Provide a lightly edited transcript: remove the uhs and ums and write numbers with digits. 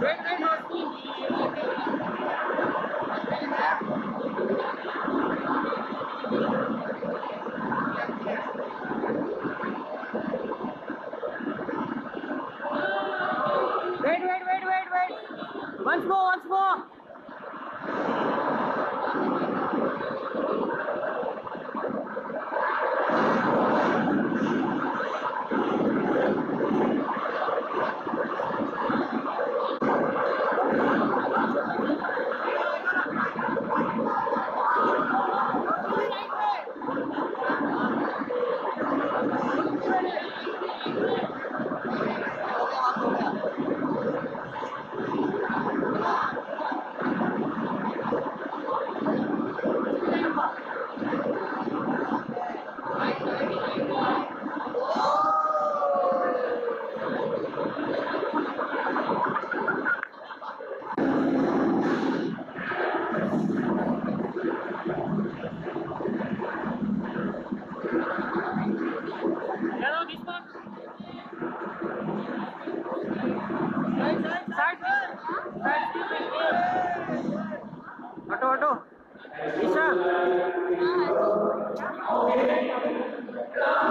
Wait. Once more. Auto Isha.